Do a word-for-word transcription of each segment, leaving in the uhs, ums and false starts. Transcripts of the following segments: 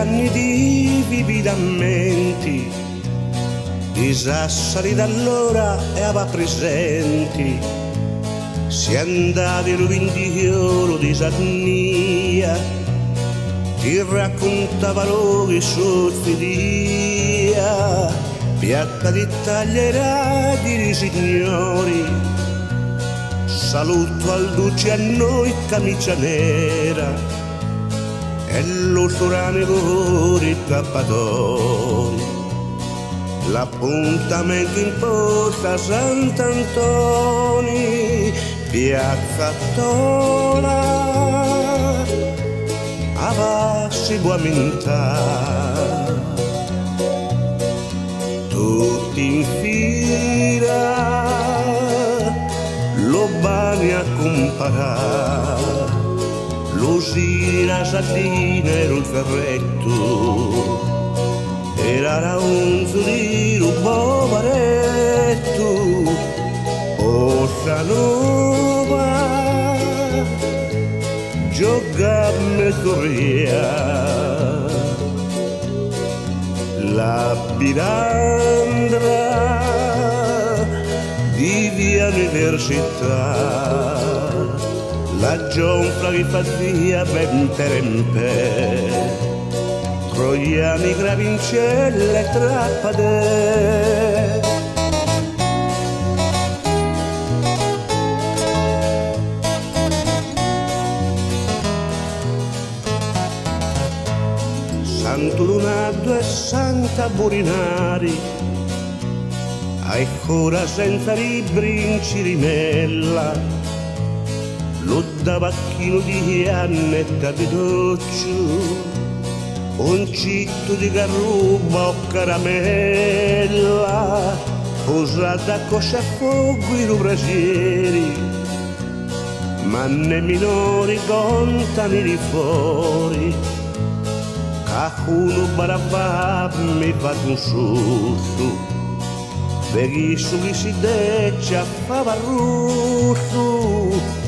anni di vividi rammenti di Sassari d'allora e aveva presenti, si andava il vindiolo di Sarnia, ti raccontava luoghi sozzi di piatta di taglierati di signori, saluto al duce a noi camicia nera e los oranevo di Cappadori, l'appuntamento in posta Sant'Antoni, piazza Tola, avassi buamintà, tutti in fila, lo bani a comparare. Lucina, Sardina era un ferretto, era un zurino un po' paretto, Ossanova, giocarne corria, la pirandra di via Università. La giunfla che fatia ben terempe, troiani, gravincelle e trappade. Santo Lunardo e Santa Burinari, ai cora senza libri in Cirinella, lo tabacchino di Annetta Pedoccio, concitto di carruba o caramella, posata a coscia a fuoco i rubrasieri, manne minori contani di fuori, cacuno barabà mi fa un susso, veghisso chi si deccia fava russo.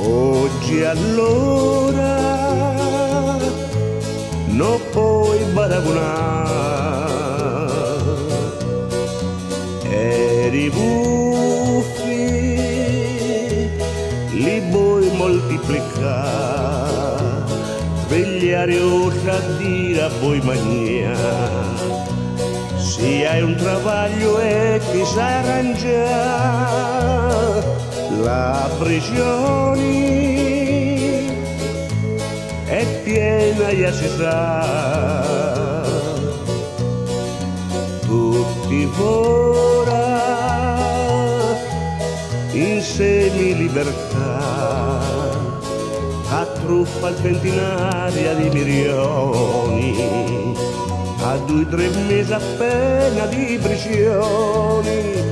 Oggi allora non puoi paragonare, eri buffi, li puoi moltiplicare, svegliare o sardire puoi mangiare, se hai un travaglio e ti sai arrangiare. La prigione è piena, già si sa, tutti ora in semilibertà, a truffa centinaria di milioni, a due o tre mesi appena di prigioni.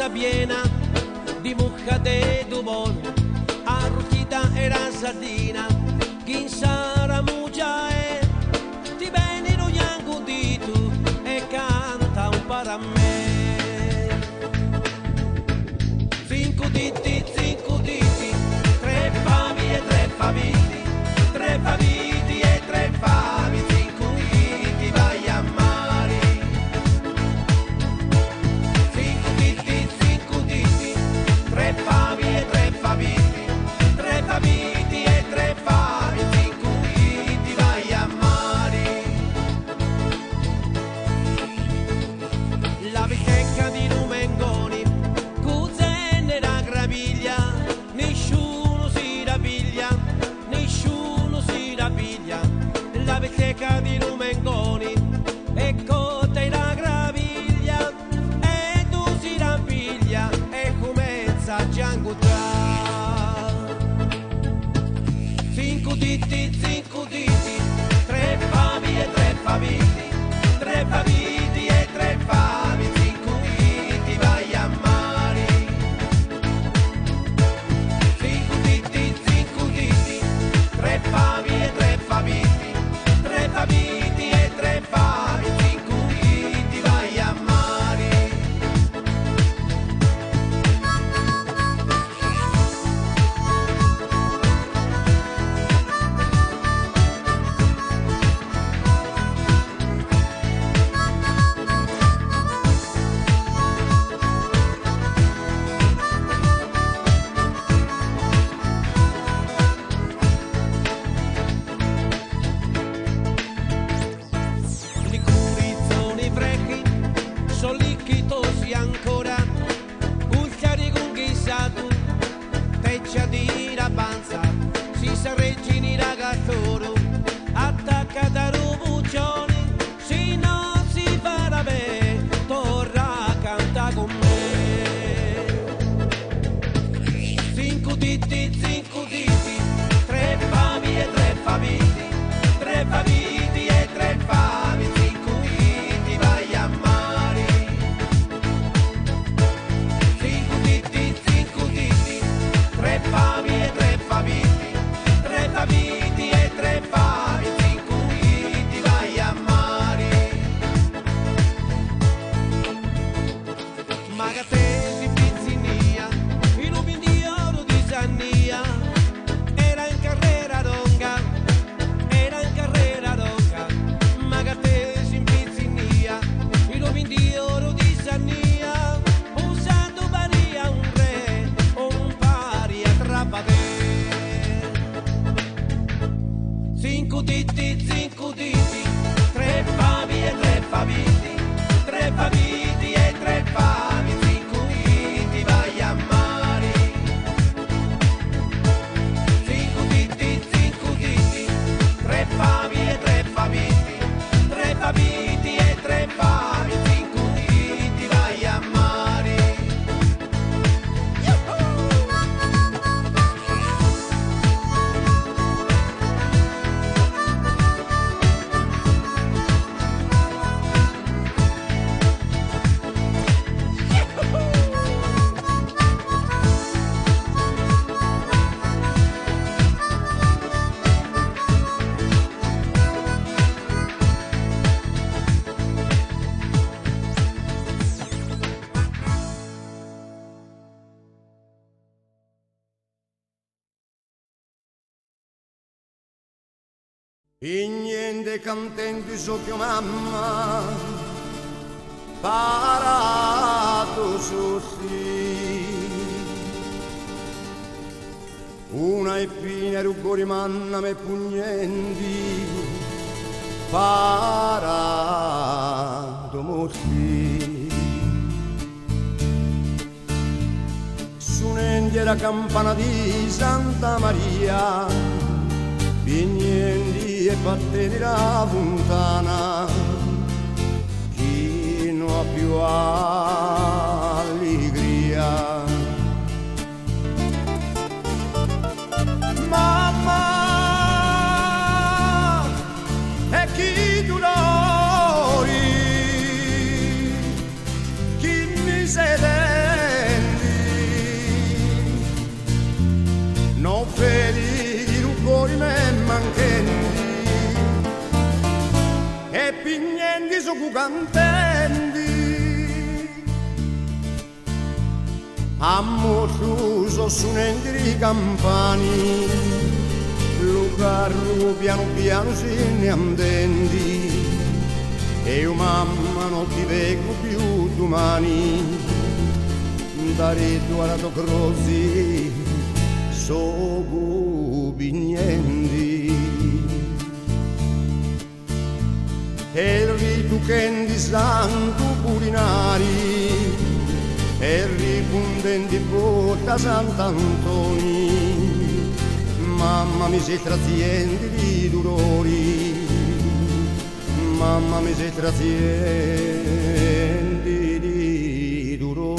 casa piena di mucchate e dubon, arrostita era sardina, chissà la muccia è, ti bene lo yango di tu e canta un para me. Cinco ditti, cinco ditti, tre famiglie, tre famiglie, tre famiglie e tre famiglie. E niente cantando sopra mamma, parato così. Una epina rugori manna me pugnenti, parato così. Suonando la campana di Santa Maria, pignenti e batteri la fontana, chi non ha più allegria. Mamma, e chi dolori, chi miseria. niente su cui cantendi. Ammoruso su negri campani, lo carro piano piano se ne andendi. E io mamma non ti vedo più domani, darei tu alla tua croce, so niente. E riducendi santo purinari, e ripundendi porta Sant'Antoni, mamma mi sei traziendi di dolori, mamma mi sei traziendi di dolori.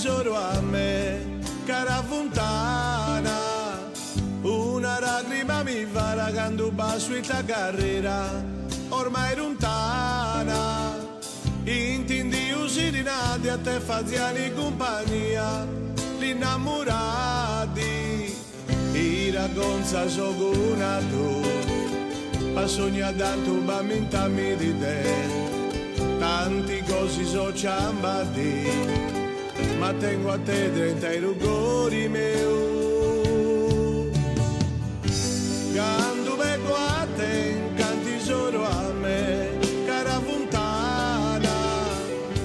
solo a me, cara funtana, una lacrima mi vara quando passo in tua carriera, ormai lontana, intindi usirinati a te faziali compagnia, l'innamorati, i raggonza so gunato, pa sogna tanto bamintami di te. Tanti cosi so ciambati, ma tengo a te dentro i rugori meu. Quando vengo a te, canti solo a me, cara funtana.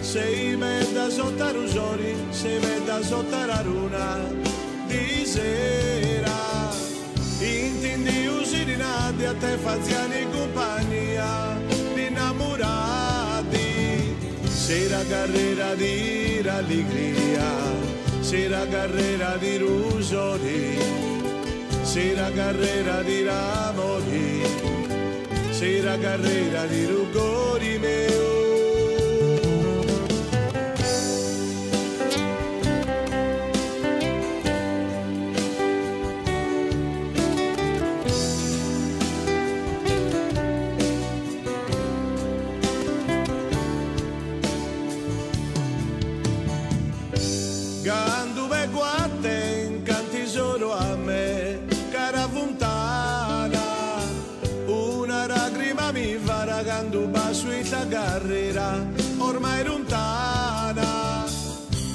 Sei mezza sotto i rusori, sei mezza sotto la luna di sera. Intendi usirinati a te faziani compagnia, innamorati. Sera carrera di allegria, sera carrera di rusori, sera carrera di ramori, sera carrera di rugori meo. Quando vengo a te, canti solo a me, cara funtana, una lacrima mi farà quando passo in tua carriera, ormai lontana,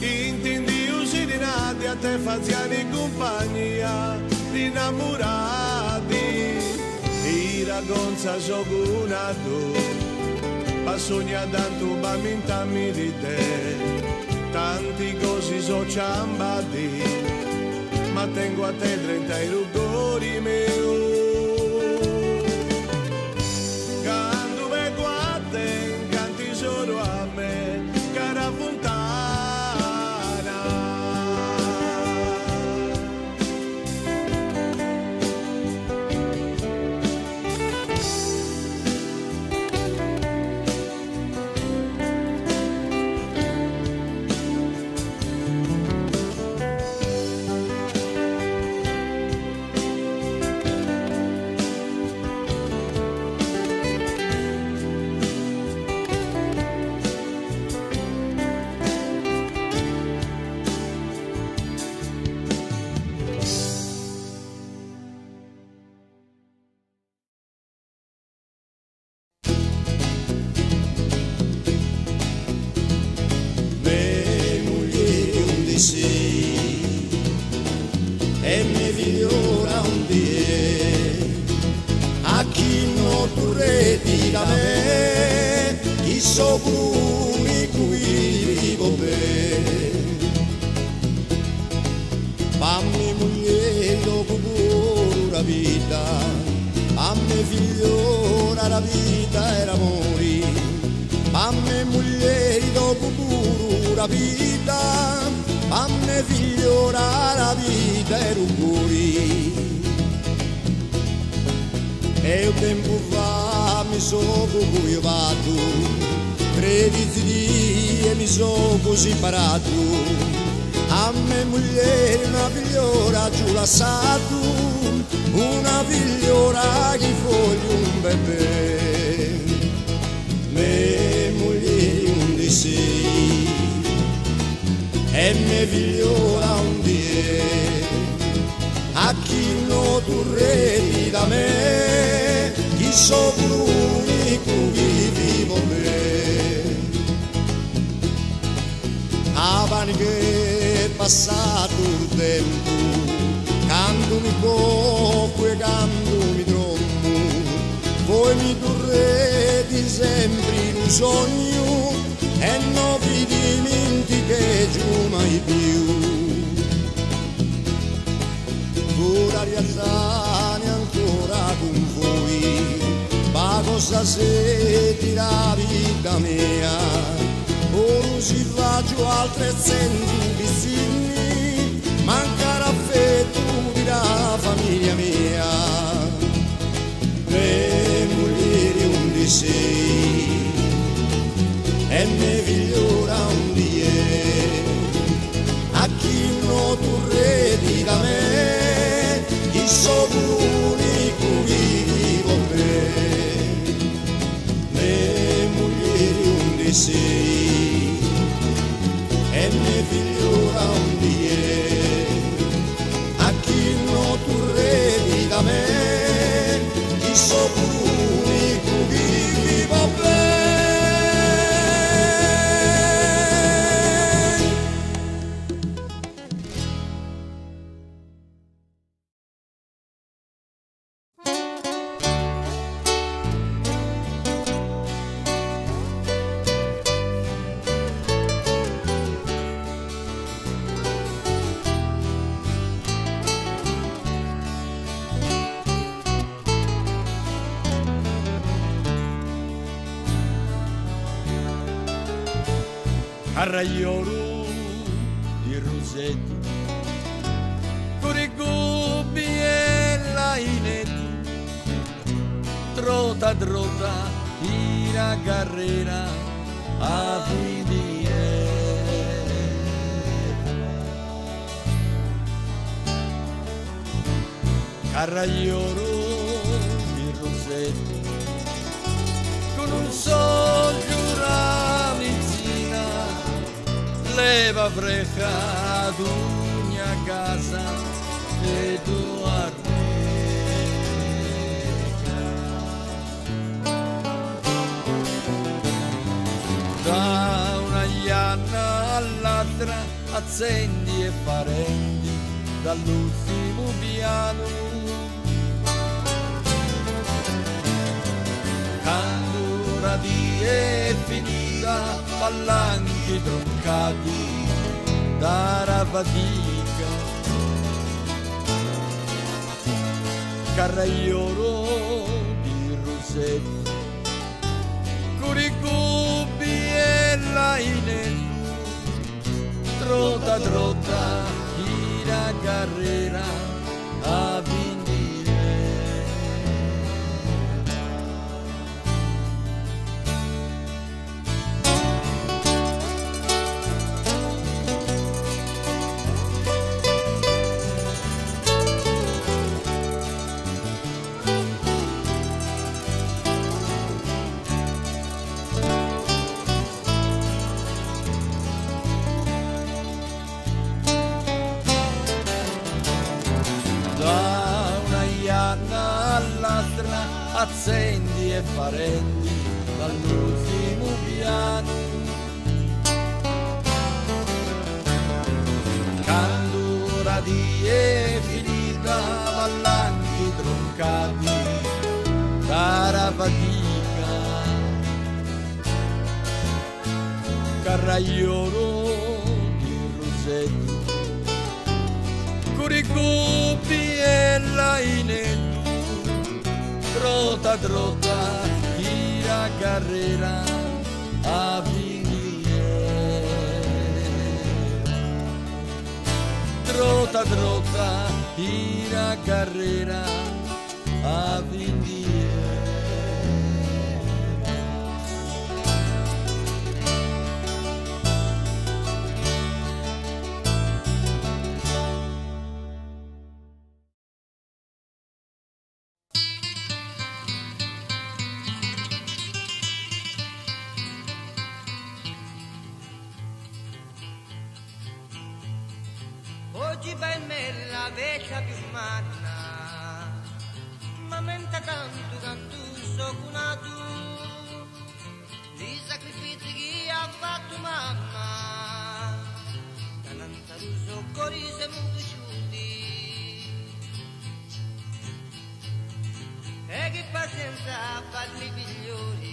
intendi usirinati a te faziani compagnia, innamorati, i raggonza so gunato, pa sogna tanto bamintami di te. Tanti cosi so ciambati, ma tengo a te trenta i rugori meu. Quando vengo a te, canti solo a me, cara funtana. E ne vigliora un die, Carraiuoru di Ruseddu, curicubbi e lainetti, trota trota, tira carrera, avidi e Carraiuoru di Ruseddu, con un sol leva fresca a duña casa de tu arreca. Da una ianna all'altra azzendi e parendi dall'ultimo piano. Candura di e finita palanca troncati dalla fatica. Carraiuoru di Ruseddu, curicubbi e lainello, trota trota, gira carrera a vindire. Azzendi e parendi dall'ultimo piano. Candura di e finita, vallanchi troncati, tarafatica. Carraiuoru di Ruseddu, curicubbi e lainetti, trota, trota, gira carrera a vindire. Trota, trota, gira carrera a vindire. Oggi per me la vecchia più manna, ma mentre tanto canto so cunato, i sacrifici che ha fatto mamma, da nantaru soccori siamo cresciuti. E che pazienza a farli migliori,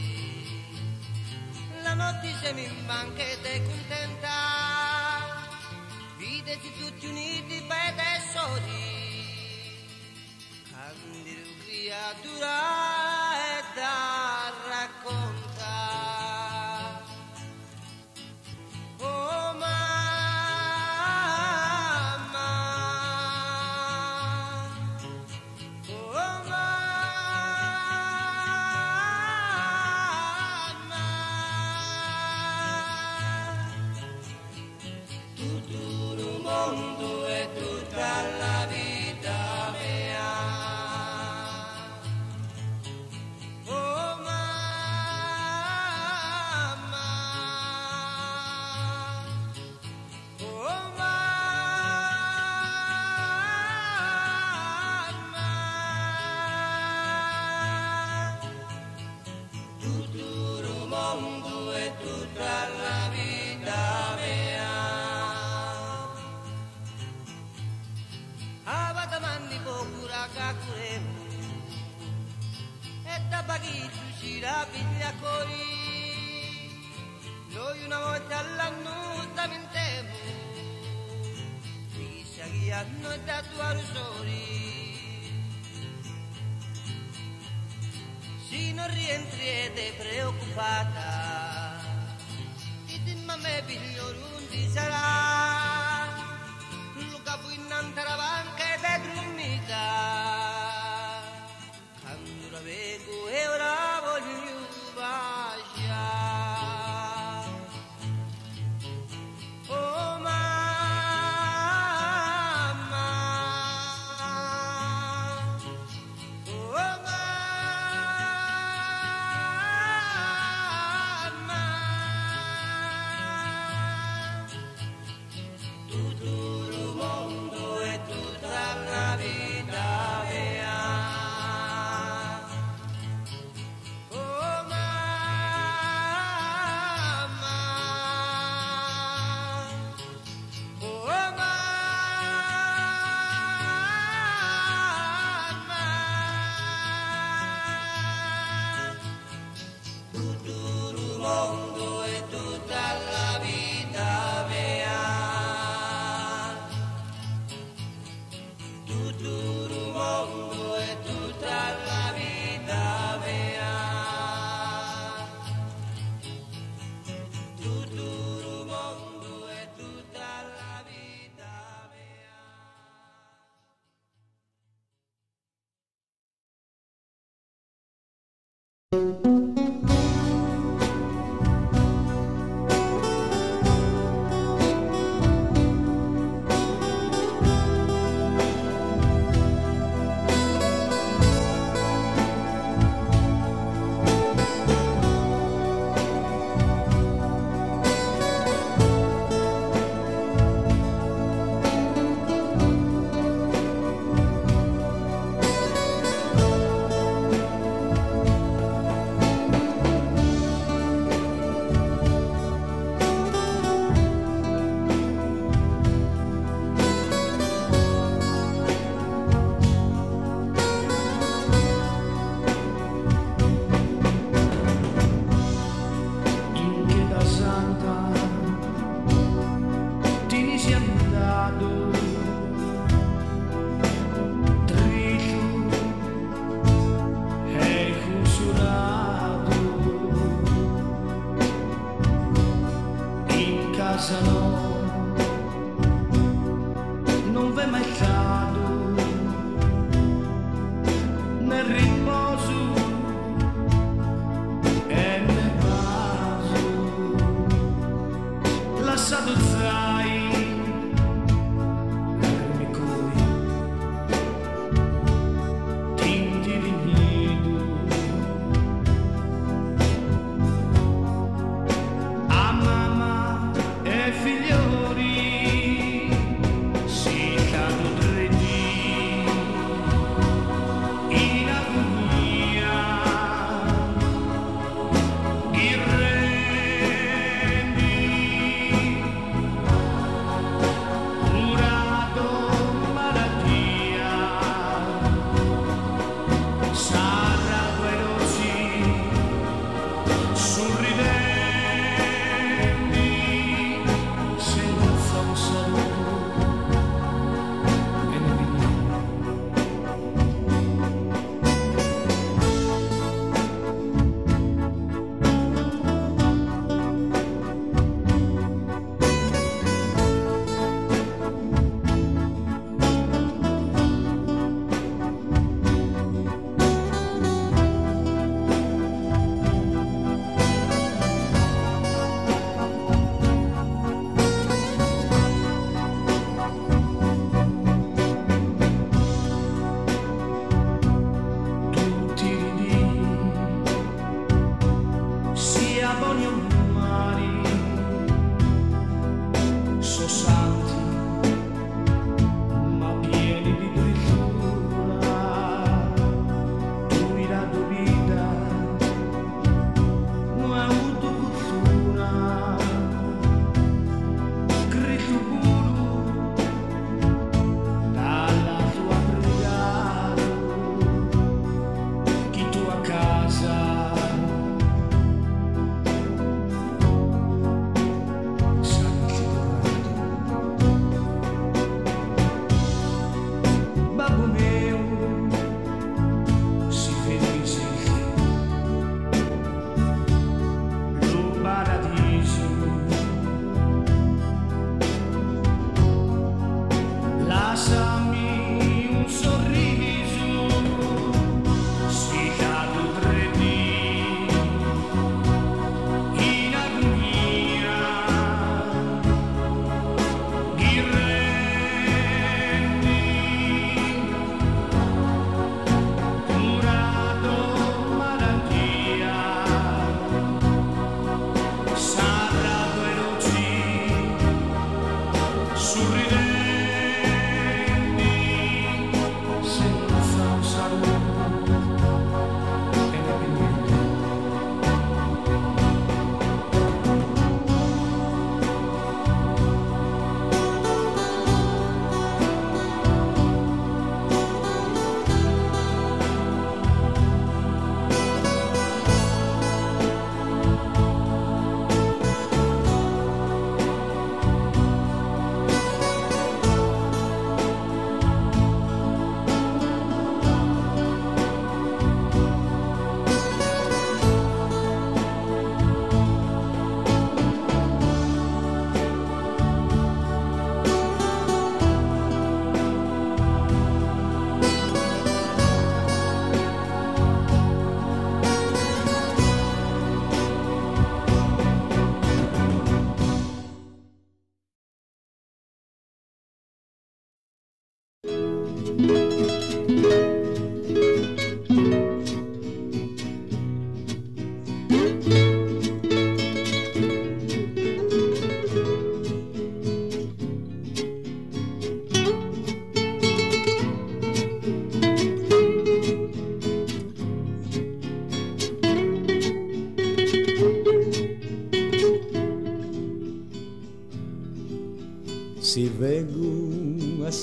la notte se mi manca ed è contenta. Vedete tutti uniti, bene soli, candido creatura è da raccontare. Oh mamma, oh mamma, tutto il mondo e tutta la vita mia. baghi gira piglia cori, noi una volta all'anno tamentiamo, si sa che hanno tatuato soli, se non rientri ed è preoccupata, e dimmi a me migliore un ti sarà, lo capo innanzi alla banca ed è grummita.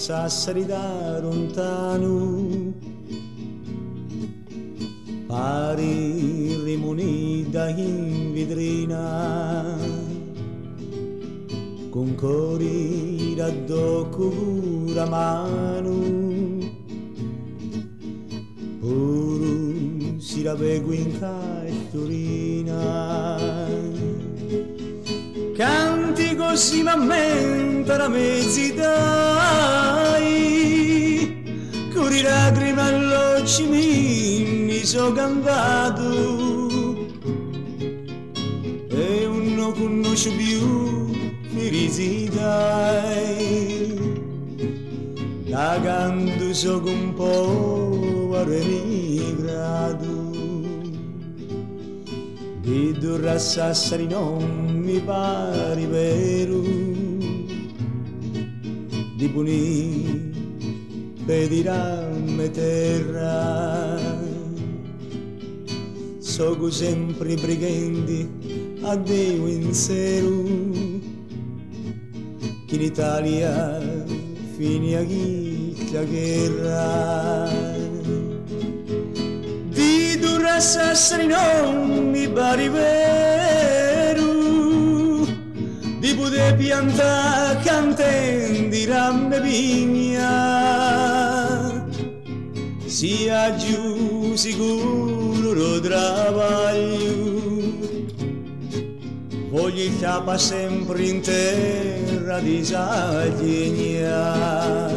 Sassari da lontano, pari rimunita in vetrina, con cori raddocco pura mano, puro si ravego in casthurina. Canti così m'ammenta la mezz'età, curi lacrime all'occhi mi so cantato, e un no conosco più felicità, la canto so che un po' arrivato. Di durra Sassari non mi pare vero, di punì pedirame terra, so che sempre preghendi a Dio in sero, che in Italia fini a chicca guerra. Sassari non mi pare vero, di poter piantare cantendi rame vigna, sia giù sicuro lo travaglio, voglio chiappa sempre in terra di Sardegna.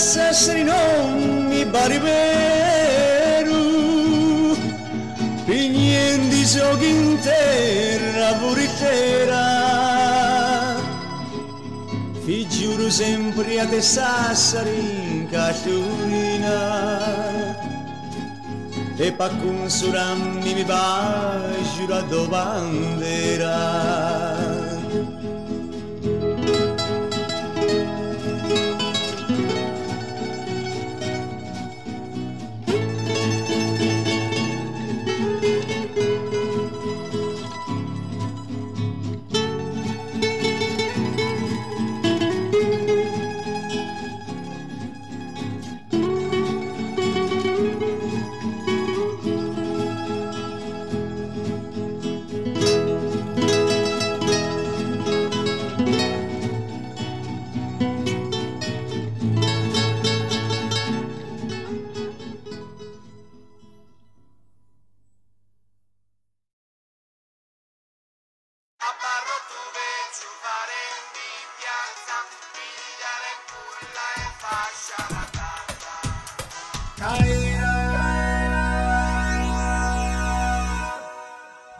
Sassari non mi pare vero, e niente so che in terra vorrei, vi giuro sempre a te Sassari in casthurina, e pa' consularmi mi va giurato bandiera.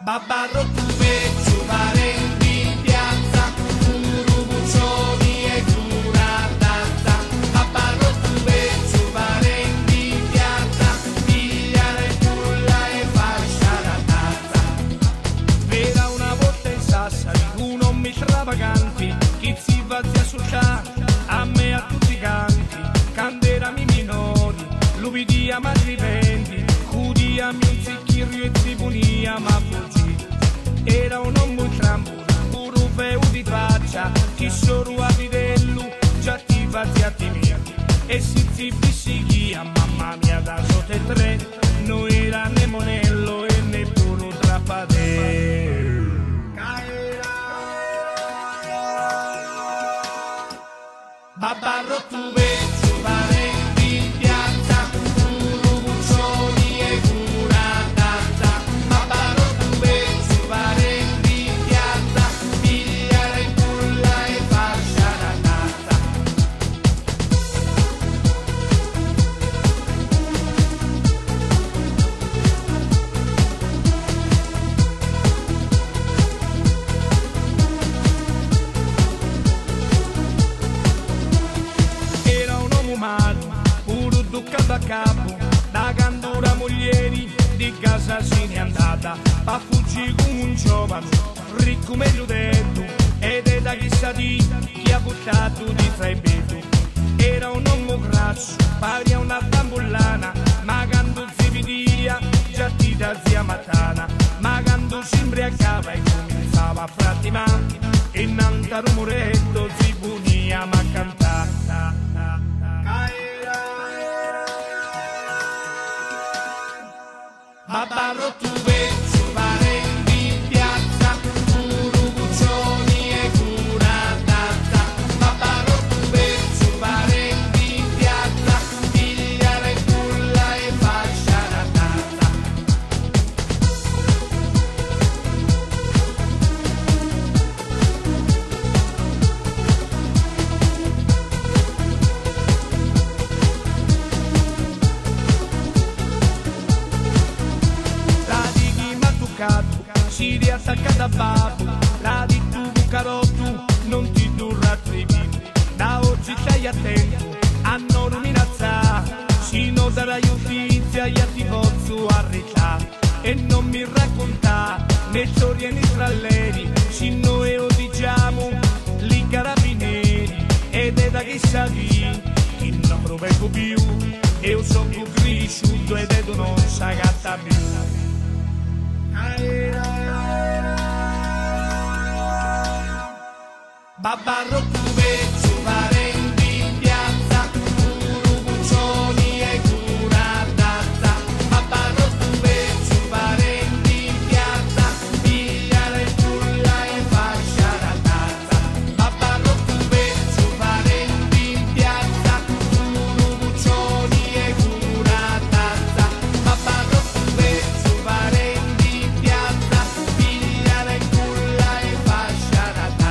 Babbarro tu vezzo parenti in piazza, puro buccioni e cura tazza. Babbarro tu vezzo parenti in piazza, pigliare culla e fascia la tazza. Vera una volta in Sassari, uno mi travaganti, chi si va zia sul carro, a me a tutti i canti. Canderami minori, lubidia madriventi, cudiami un zicchirrio e tribunia ma fuggì. Era un uomo trambulo, puro veu di faccia, chi solo a vidello, già ti va ti mia. E si zibi si chia, mamma mia da sotto e tre, non era né monello e neppure un trappadello. Babbarro tu vezzo parenti in piazza, puro buccioni e cura tazza. Babbarro tu vezzo parenti in piazza, pigliare culla e fascia la tazza. casa se n'è andata a fuggire con un giovane ricco come Ruseddu, ed è da chissà di chi ha portato di fra i betu. Era un uomo grasso, pari a una bambolana, ma quando si vedia già ti da zia matana, ma quando si imbriacava e cominciava a frattimare, innanzi al rumoretto si punia ma cantata. Babà rotto vecchio, parenti in piazza, puro cuccioni e cura tazza. Babà rotto vecchio, parenti in piazza, figlia e culla e fascia la si riattaccata a babbo, la di tu carotto, non ti durrà tribù. Da oggi stai attento, a non minacciare, si non darà giustizia, io ti posso arrecare. E non mi raccontare, né storie né tralleri, si noi odiamo, li carabinieri. Ed è da chissà chi, chi non provengo più, io sono cresciuto ed è non sagatta più. Babà rotto vecchio, parenti in piazza, puro cuccioni e cura tazza. Babà rotto vecchio, parenti in piazza, figlia e culla e fascia la tazza. Babà rotto vecchio, parenti in piazza, puro cuccioni e cura tazza. Babà rotto vecchio, parenti in piazza, figlia e culla e fascia la tazza.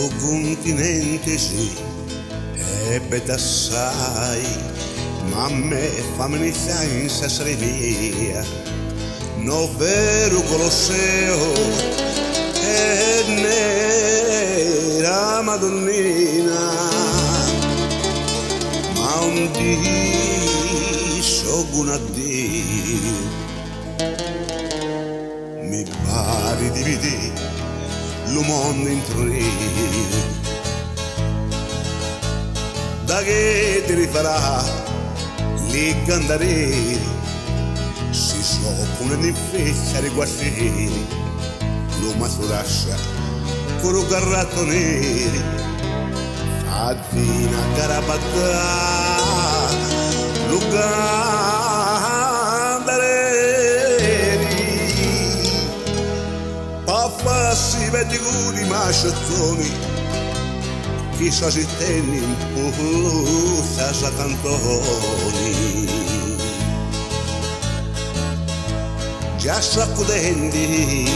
Ovunque sì, ebbe d'assai, ma me famiglia in Sassari via, no vero Colosseo e nera Madonnina, ma un dì sogno a Dio, mi pare di vedere lo mondo in tre. Da che ti rifarà lì cantare, si soppone di feccia di guascieri, lo maturascia con un carratto nero, fatina carapattà, lo cantare, papà si vede con i masciottoni, chissà si tenni in pulsa sa cantoni. Già s'accudenti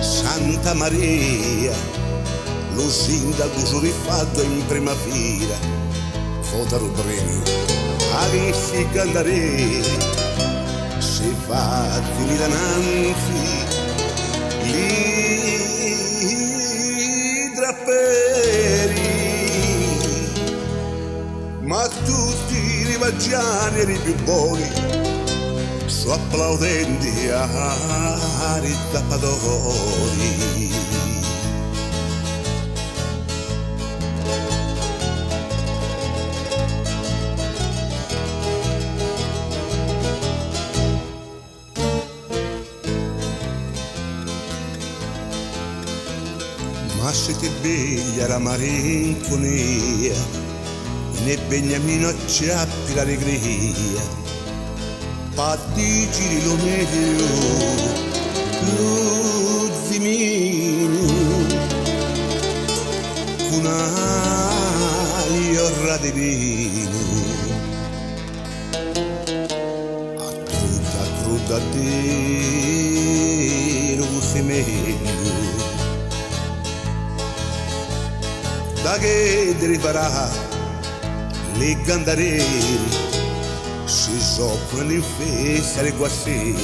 Santa Maria, lo sindaco giurifatto in prima fila, foda rubreno, avissi cantare, se fatti mi dananzi, li drapperi. Ma tutti i rivaggiani eri più buoni, su applaudenti a ritappadori. Ma se ti biglia la malinconia, né Beniamino acciappi l'allegria, patigiri lo meglio, lo zimino, con aglio radivino. verdadeiro semelho. Dague derivará, legandarei, se joplan e fez areguaceiro,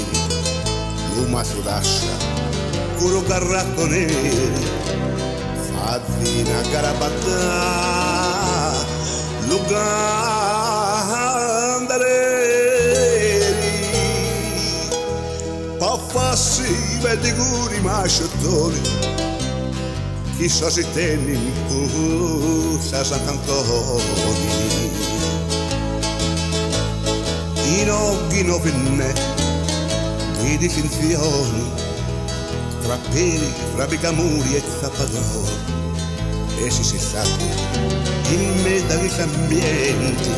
luma suracha, curogarratone, fadina garabatá, lugandarei, palfaci, vediguri, machotone. E só se tem impulsas a cantoni. E não guinovine di distinzioni tra peli, tra bicamuri e zapadori. Essi si salti in mezzo agli ambienti.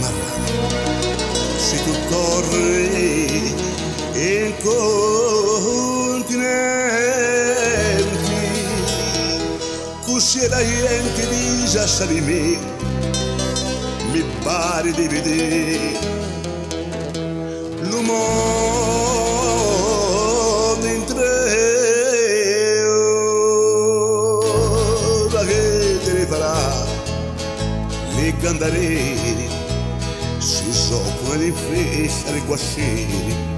Ma se tu corri in continente, se la gente di Sassari mi pare di vedere l'umore in tre ora che te ne farà le candarene si sono le feste le guascere.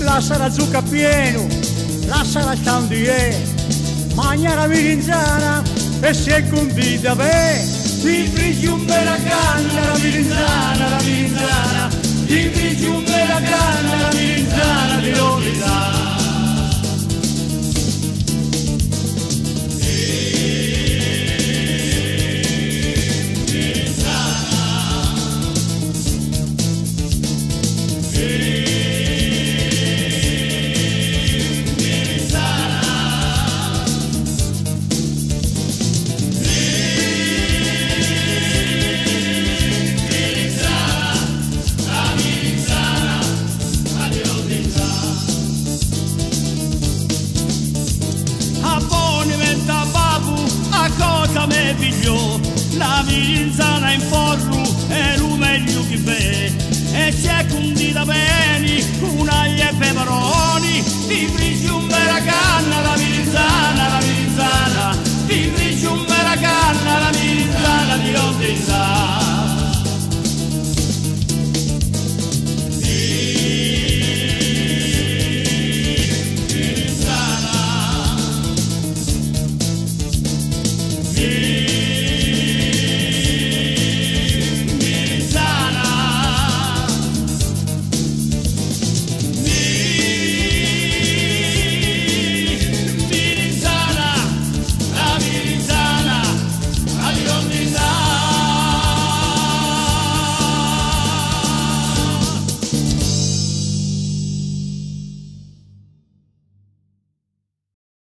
Lasciala zucca pieno, lasciala candie, mangia la mirinzana e si è condita bene. Ti friggi un bella canna, la mirinzana, la mirinzana, ti friggi un bella canna. condita bene, con aglio e peperoni, ti friggi un bella canna, la mirinzana, la mirinzana, ti friggi un bella canna, la mirinzana di Ruseddu.